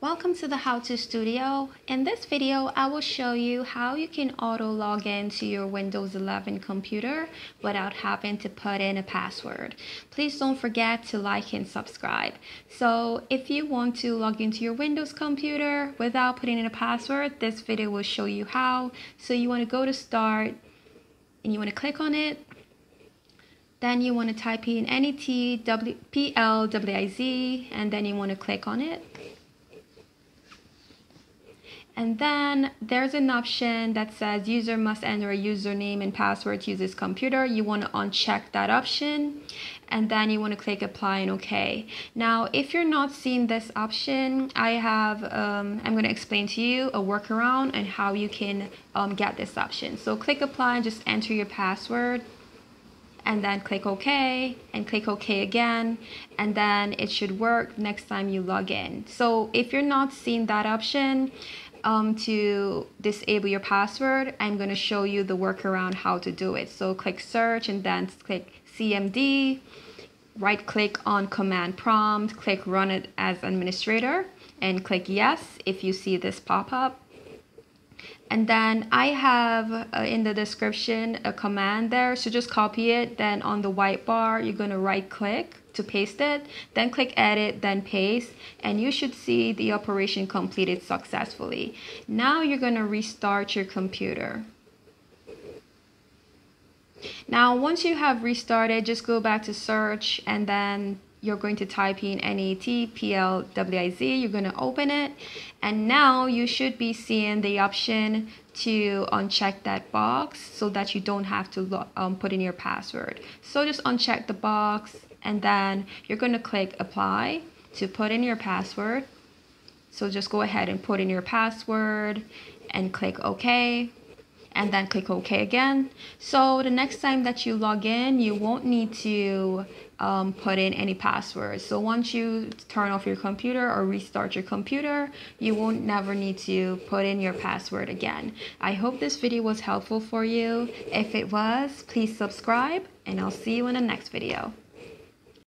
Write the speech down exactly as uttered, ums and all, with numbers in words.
Welcome to the How To Studio. In this video, I will show you how you can auto log in to your Windows eleven computer without having to put in a password. Please don't forget to like and subscribe. So if you want to log into your Windows computer without putting in a password, this video will show you how. So you want to go to Start and you want to click on it. Then you want to type in N E T P L W I Z and then you want to click on it. And then there's an option that says user must enter a username and password to use this computer. You want to uncheck that option and then you want to click apply and OK. Now, if you're not seeing this option, I have, um, I'm going to explain to you a workaround and how you can um, get this option. So click apply and just enter your password and then click OK and click OK again. And then it should work next time you log in. So if you're not seeing that option, Um, to disable your password, I'm going to show you the workaround how to do it. So click search and then click C M D, right click on command prompt, click run it as administrator and click yes if you see this pop up. And then I have uh, in the description a command there, so just copy it. Then on the white bar, you're going to right click to paste it, then click edit, then paste, and you should see the operation completed successfully. Now you're going to restart your computer. Now, once you have restarted, just go back to search and then you're going to type in N E T P L W I Z, you're going to open it, and now you should be seeing the option to uncheck that box so that you don't have to um, put in your password. So just uncheck the box and then you're going to click apply to put in your password. So just go ahead and put in your password and click OK. And then click OK again. So the next time that you log in, you won't need to um, put in any passwords. So once you turn off your computer or restart your computer, you won't never need to put in your password again. I hope this video was helpful for you. If it was, please subscribe and I'll see you in the next video.